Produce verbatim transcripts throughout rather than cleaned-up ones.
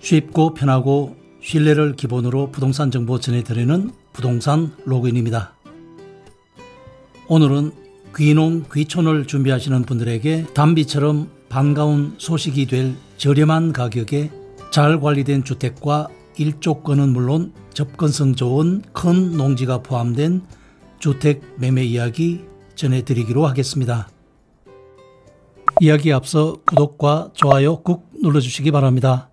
쉽고 편하고 신뢰를 기본으로 부동산 정보 전해드리는 부동산 로그인입니다. 오늘은 귀농 귀촌을 준비하시는 분들에게 단비처럼 반가운 소식이 될 저렴한 가격에 잘 관리된 주택과 일조권은 물론 접근성 좋은 큰 농지가 포함된 주택 매매 이야기 전해드리기로 하겠습니다. 이야기에 앞서 구독과 좋아요 꾹 눌러주시기 바랍니다.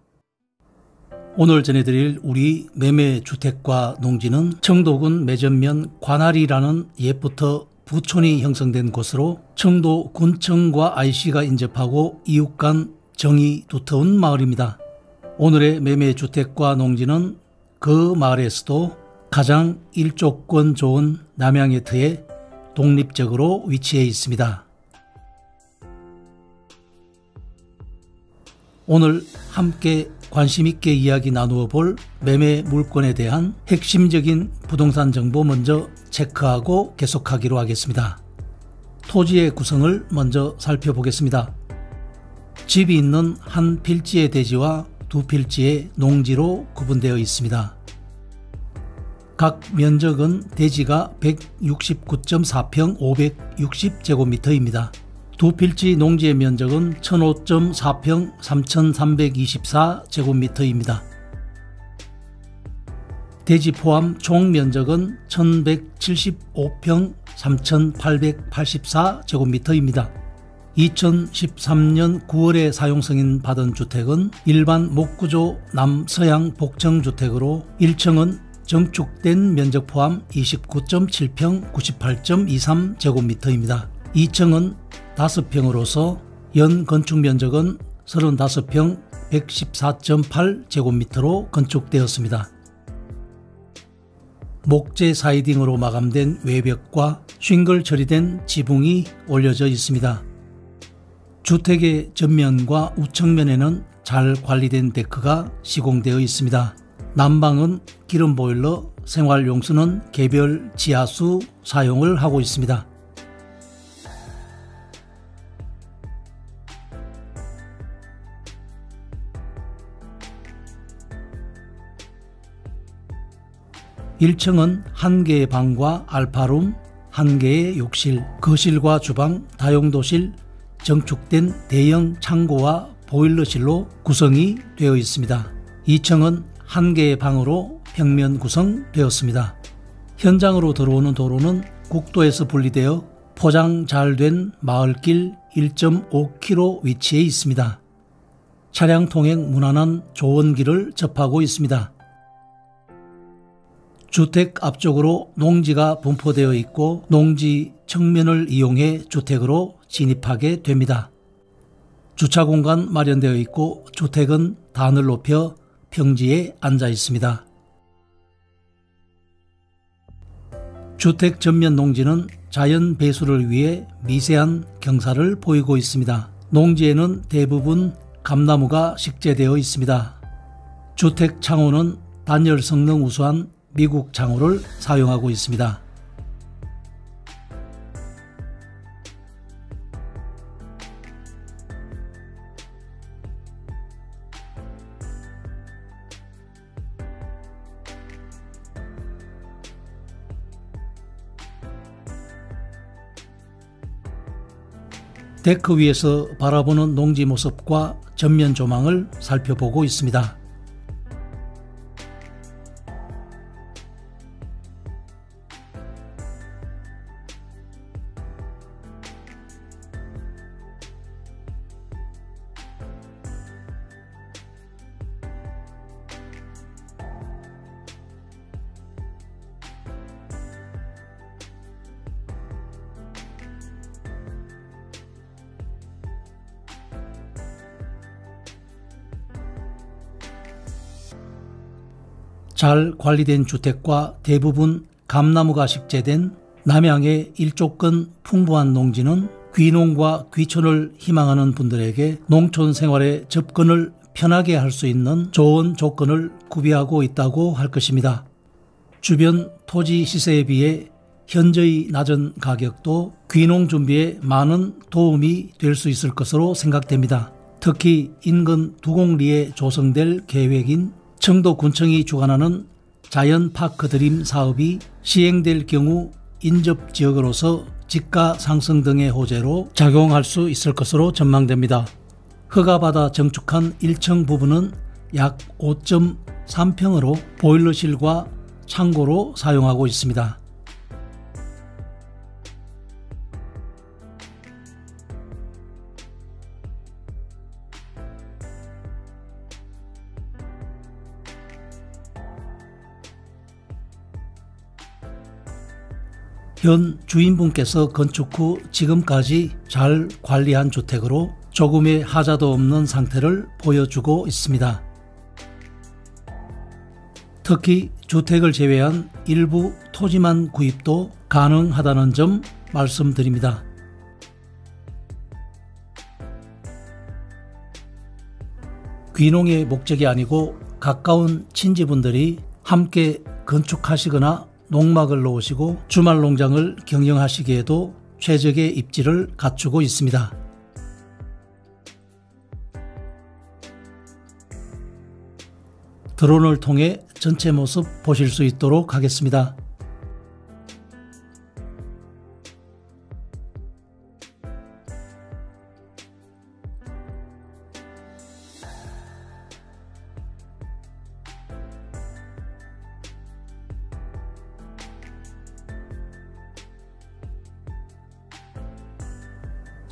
오늘 전해드릴 우리 매매 주택과 농지는 청도군 매전면 관할이라는 옛부터 부촌이 형성된 곳으로 청도 군청과 아이씨가 인접하고 이웃 간 정이 두터운 마을입니다. 오늘의 매매 주택과 농지는 그 마을에서도 가장 일조권 좋은 남향의 터에 독립적으로 위치해 있습니다. 오늘 함께 관심있게 이야기 나누어 볼 매매 물건에 대한 핵심적인 부동산 정보 먼저 체크하고 계속하기로 하겠습니다. 토지의 구성을 먼저 살펴보겠습니다. 집이 있는 한 필지의 대지와 두 필지의 농지로 구분되어 있습니다. 각 면적은 대지가 백육십구 점 사 평 오백육십 제곱미터입니다. 두 필지 농지의 면적은 천오 점 사 평 삼천삼백이십사 제곱미터입니다. 대지 포함 총 면적은 천백칠십오 평 삼천팔백팔십사 제곱미터입니다. 이천십삼 년 구월에 사용승인 받은 주택은 일반 목구조 남서향 복층주택으로 일 층은 정축된 면적 포함 이십구 점 칠 평 구십팔 점 이삼 제곱미터입니다. 이 층은 다섯 평으로서 연 건축 면적은 삼십오 평 백십사 점 팔 제곱미터로 건축되었습니다. 목재 사이딩으로 마감된 외벽과 싱글 처리된 지붕이 올려져 있습니다. 주택의 전면과 우측면에는 잘 관리된 데크가 시공되어 있습니다. 난방은 기름 보일러, 생활용수는 개별 지하수 사용을 하고 있습니다. 일 층은 한 개의 방과 알파룸, 한 개의 욕실, 거실과 주방, 다용도실, 정축된 대형 창고와 보일러실로 구성이 되어 있습니다. 이 층은 한 개의 방으로 평면 구성되었습니다. 현장으로 들어오는 도로는 국도에서 분리되어 포장 잘 된 마을길 일 점 오 킬로미터 위치에 있습니다. 차량 통행 무난한 좋은 길을 접하고 있습니다. 주택 앞쪽으로 농지가 분포되어 있고 농지 측면을 이용해 주택으로 진입하게 됩니다. 주차 공간 마련되어 있고 주택은 단을 높여 평지에 앉아 있습니다. 주택 전면 농지는 자연 배수를 위해 미세한 경사를 보이고 있습니다. 농지에는 대부분 감나무가 식재되어 있습니다. 주택 창호는 단열 성능 우수한 미국 창호를 사용하고 있습니다. 데크 위에서 바라보는 농지 모습과 전면 조망을 살펴보고 있습니다. 잘 관리된 주택과 대부분 감나무가 식재된 남향의 일조권 풍부한 농지는 귀농과 귀촌을 희망하는 분들에게 농촌 생활에 접근을 편하게 할 수 있는 좋은 조건을 구비하고 있다고 할 것입니다. 주변 토지 시세에 비해 현저히 낮은 가격도 귀농 준비에 많은 도움이 될 수 있을 것으로 생각됩니다. 특히 인근 두곡리에 조성될 계획인 청도군청이 주관하는 자연파크드림 사업이 시행될 경우 인접지역으로서 집가 상승 등의 호재로 작용할 수 있을 것으로 전망됩니다. 허가받아 정축한 일 층 부분은 약 오 점 삼 평으로 보일러실과 창고로 사용하고 있습니다. 현 주인분께서 건축 후 지금까지 잘 관리한 주택으로 조금의 하자도 없는 상태를 보여주고 있습니다. 특히 주택을 제외한 일부 토지만 구입도 가능하다는 점 말씀드립니다. 귀농의 목적이 아니고 가까운 친지분들이 함께 건축하시거나 농막을 놓으시고 주말 농장을 경영하시기에도 최적의 입지를 갖추고 있습니다. 드론을 통해 전체 모습 보실 수 있도록 하겠습니다.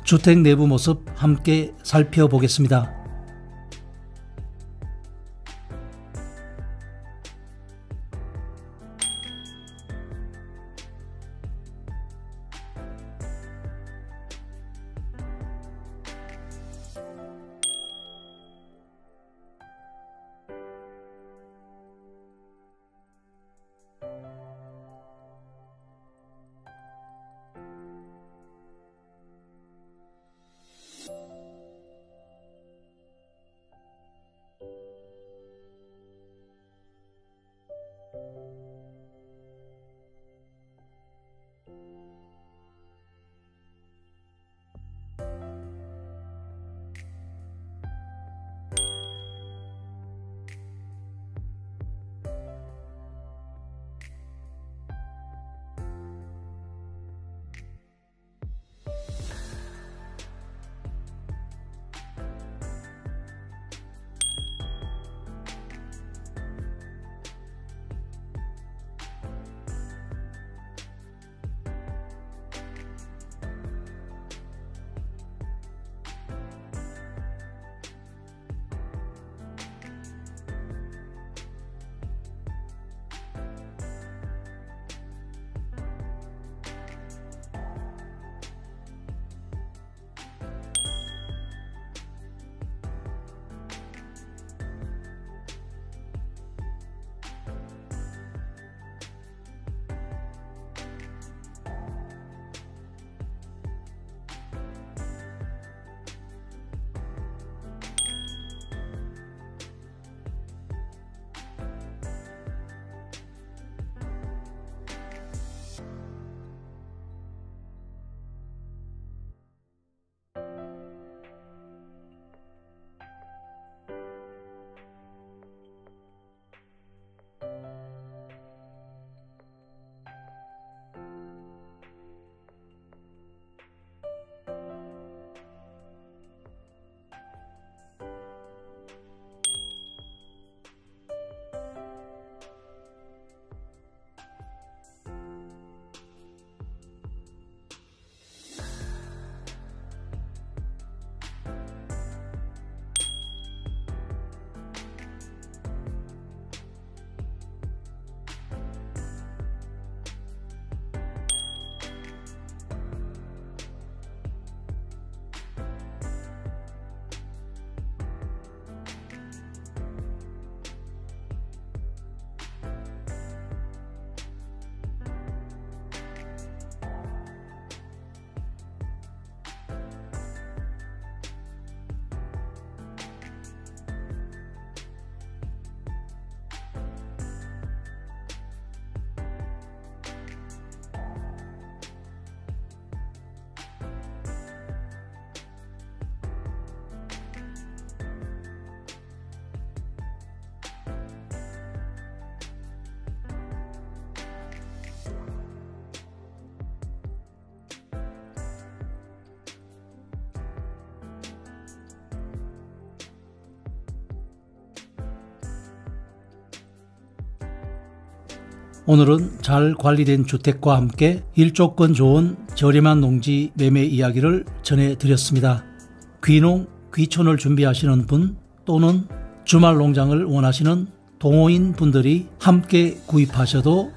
주택 내부 모습 함께 살펴보겠습니다. 오늘은 잘 관리된 주택과 함께 일조권 좋은 저렴한 농지 매매 이야기를 전해드렸습니다. 귀농, 귀촌을 준비하시는 분 또는 주말 농장을 원하시는 동호인 분들이 함께 구입하셔도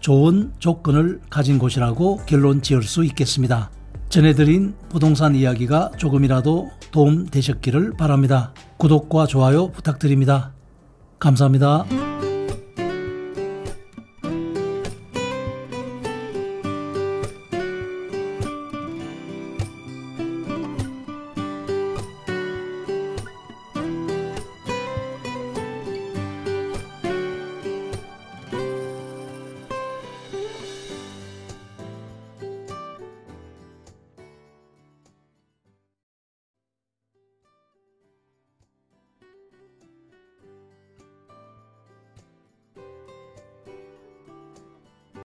좋은 조건을 가진 곳이라고 결론 지을 수 있겠습니다. 전해드린 부동산 이야기가 조금이라도 도움 되셨기를 바랍니다. 구독과 좋아요 부탁드립니다. 감사합니다.